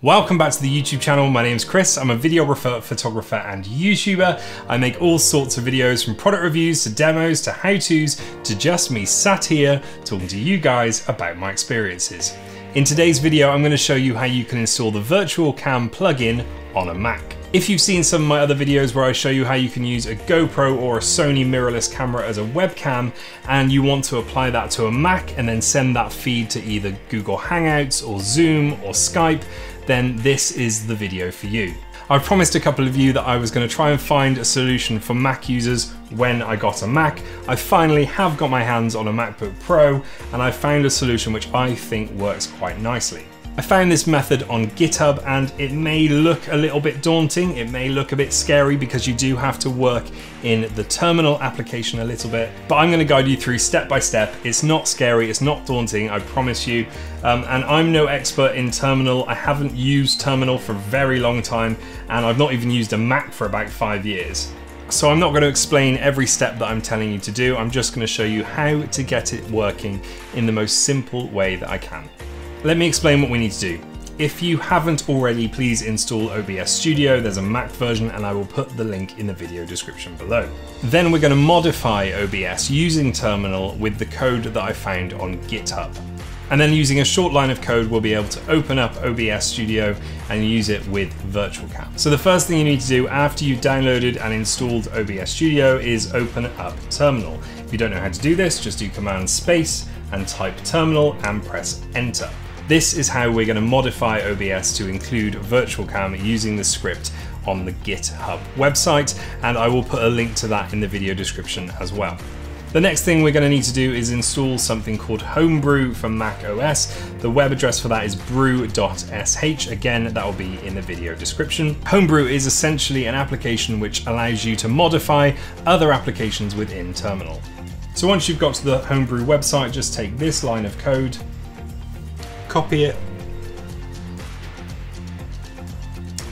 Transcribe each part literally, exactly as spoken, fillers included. Welcome back to the YouTube channel. My name's Chris. I'm a videographer, photographer, and YouTuber. I make all sorts of videos, from product reviews to demos to how-tos to just me sat here talking to you guys about my experiences. In today's video, I'm going to show you how you can install the VirtualCam plugin on a Mac. If you've seen some of my other videos where I show you how you can use a GoPro or a Sony mirrorless camera as a webcam, and you want to apply that to a Mac and then send that feed to either Google Hangouts or Zoom or Skype, then this is the video for you. I promised a couple of you that I was going to try and find a solution for Mac users when I got a Mac. I finally have got my hands on a MacBook Pro, and I found a solution which I think works quite nicely. I found this method on GitHub, and it may look a little bit daunting, it may look a bit scary, because you do have to work in the terminal application a little bit, but I'm going to guide you through step by step. It's not scary, it's not daunting, I promise you, um, and I'm no expert in terminal. I haven't used terminal for a very long time, and I've not even used a Mac for about five years. So I'm not going to explain every step that I'm telling you to do, I'm just going to show you how to get it working in the most simple way that I can. Let me explain what we need to do. If you haven't already, please install O B S Studio. There's a Mac version, and I will put the link in the video description below. Then we're going to modify O B S using terminal with the code that I found on GitHub. And then using a short line of code, we'll be able to open up O B S Studio and use it with VirtualCam. So the first thing you need to do after you've downloaded and installed O B S Studio is open up terminal. If you don't know how to do this, just do command space and type terminal and press enter. This is how we're going to modify O B S to include VirtualCam using the script on the GitHub website, and I will put a link to that in the video description as well. The next thing we're going to need to do is install something called Homebrew for Mac O S. The web address for that is brew dot s h. Again, that will be in the video description. Homebrew is essentially an application which allows you to modify other applications within Terminal. So once you've got to the Homebrew website, just take this line of code, copy it,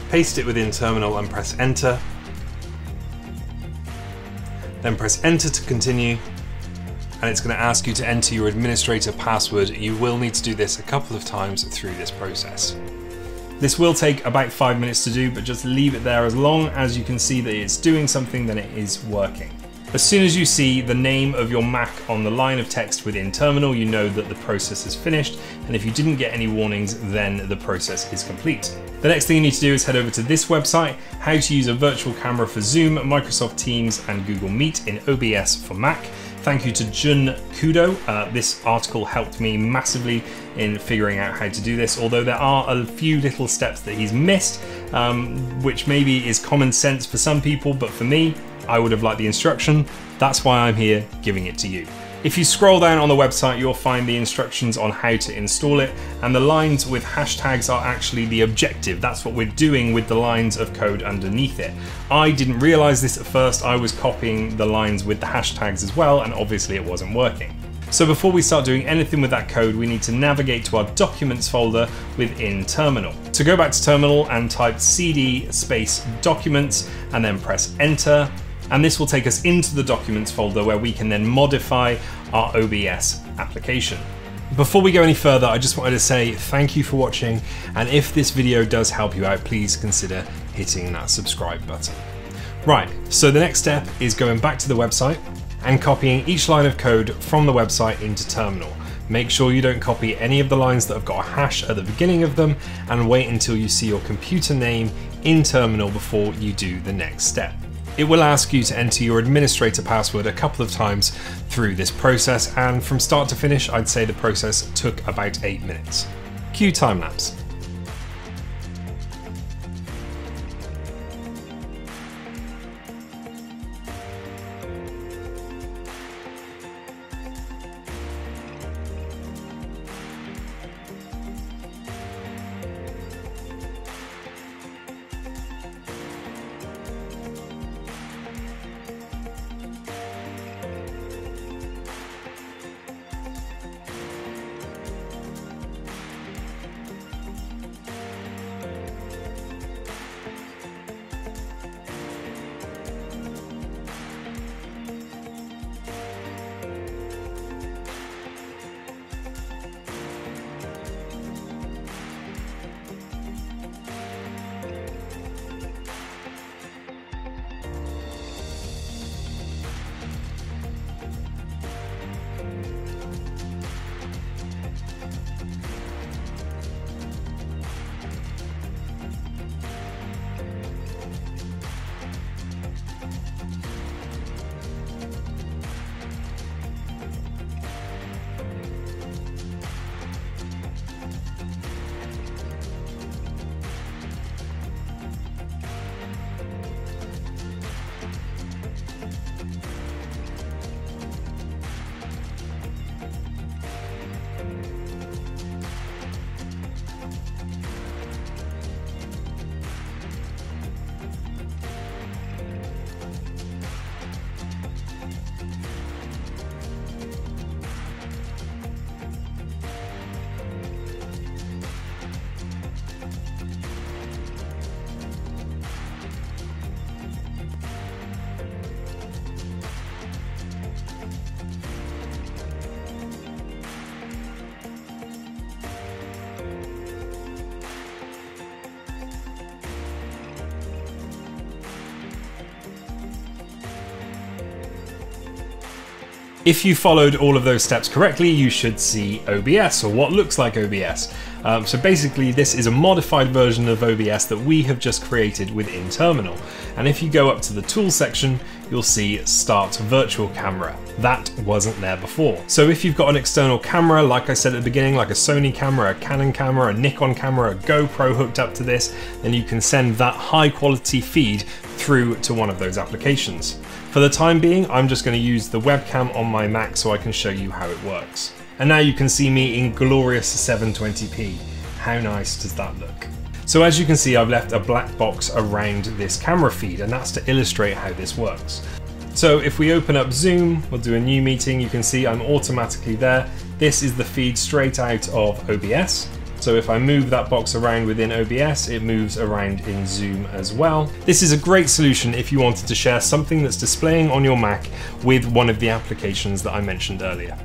paste it within terminal and press enter. Then press enter to continue, and it's going to ask you to enter your administrator password. You will need to do this a couple of times through this process. This will take about five minutes to do, but just leave it there. As long as you can see that it's doing something, then it is working. As soon as you see the name of your Mac on the line of text within Terminal, you know that the process is finished, and if you didn't get any warnings, then the process is complete. The next thing you need to do is head over to this website, how to use a virtual camera for Zoom, Microsoft Teams, and Google Meet in O B S for Mac. Thank you to Jun Kudo. Uh, this article helped me massively in figuring out how to do this, although there are a few little steps that he's missed, um, which maybe is common sense for some people, but for me, I would have liked the instruction. That's why I'm here giving it to you. If you scroll down on the website, you'll find the instructions on how to install it, and the lines with hashtags are actually the objective. That's what we're doing with the lines of code underneath it. I didn't realize this at first. I was copying the lines with the hashtags as well, and obviously it wasn't working. So before we start doing anything with that code, we need to navigate to our documents folder within Terminal. So go back to Terminal and type cd space documents and then press enter. And this will take us into the documents folder where we can then modify our O B S application. Before we go any further, I just wanted to say thank you for watching, and if this video does help you out, please consider hitting that subscribe button. Right, so the next step is going back to the website and copying each line of code from the website into Terminal. Make sure you don't copy any of the lines that have got a hash at the beginning of them, and wait until you see your computer name in Terminal before you do the next step. It will ask you to enter your administrator password a couple of times through this process, and from start to finish, I'd say the process took about eight minutes. Cue time lapse. If you followed all of those steps correctly, you should see O B S, or what looks like O B S. Um, so basically this is a modified version of O B S that we have just created within Terminal. And if you go up to the Tools section, you'll see Start Virtual Camera. That wasn't there before. So if you've got an external camera, like I said at the beginning, like a Sony camera, a Canon camera, a Nikon camera, a GoPro hooked up to this, then you can send that high quality feed through to one of those applications. For the time being, I'm just going to use the webcam on my Mac so I can show you how it works. And now you can see me in glorious seven twenty p. How nice does that look? So as you can see, I've left a black box around this camera feed, and that's to illustrate how this works. So if we open up Zoom, we'll do a new meeting. You can see I'm automatically there. This is the feed straight out of O B S. So if I move that box around within O B S, it moves around in Zoom as well. This is a great solution if you wanted to share something that's displaying on your Mac with one of the applications that I mentioned earlier.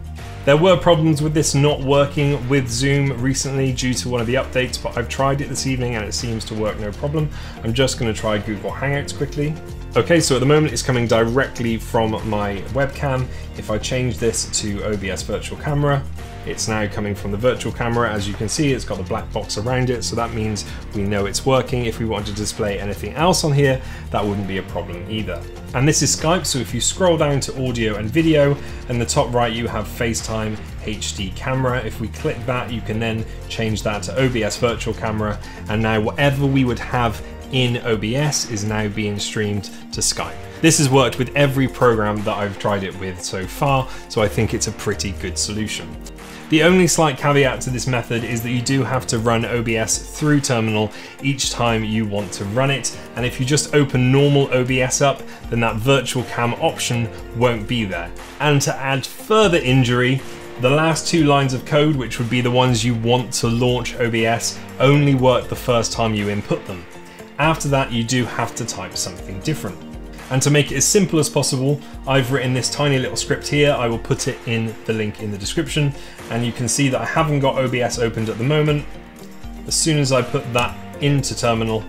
There were problems with this not working with Zoom recently due to one of the updates, but I've tried it this evening and it seems to work no problem. I'm just going to try Google Hangouts quickly. Okay, so at the moment it's coming directly from my webcam. If I change this to O B S Virtual Camera, it's now coming from the virtual camera. As you can see, it's got the black box around it, so that means we know it's working. If we wanted to display anything else on here, that wouldn't be a problem either. And this is Skype, so if you scroll down to audio and video, in the top right you have FaceTime H D camera. If we click that, you can then change that to O B S Virtual Camera, and now whatever we would have in O B S is now being streamed to Skype. This has worked with every program that I've tried it with so far, so I think it's a pretty good solution. The only slight caveat to this method is that you do have to run O B S through Terminal each time you want to run it, and if you just open normal O B S up, then that virtual cam option won't be there. And to add further injury, the last two lines of code, which would be the ones you want to launch O B S, only work the first time you input them. After that, you do have to type something different. And to make it as simple as possible, I've written this tiny little script here. I will put it in the link in the description, and you can see that I haven't got O B S opened at the moment. As soon as I put that into Terminal,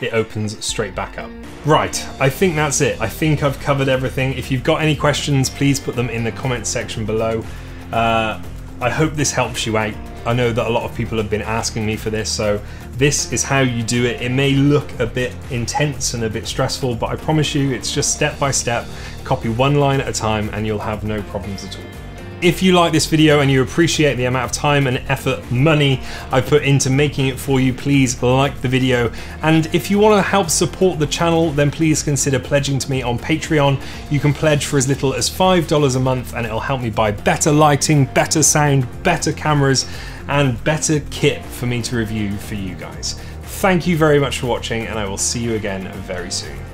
it opens straight back up. Right, I think that's it. I think I've covered everything. If you've got any questions, please put them in the comments section below. Uh, I hope this helps you out. I know that a lot of people have been asking me for this, so this is how you do it. It may look a bit intense and a bit stressful, but I promise you it's just step by step. Copy one line at a time and you'll have no problems at all. If you like this video and you appreciate the amount of time and effort, money I've put into making it for you, please like the video. And if you want to help support the channel, then please consider pledging to me on Patreon. You can pledge for as little as five dollars a month and it'll help me buy better lighting, better sound, better cameras, and better kit for me to review for you guys. Thank you very much for watching, and I will see you again very soon.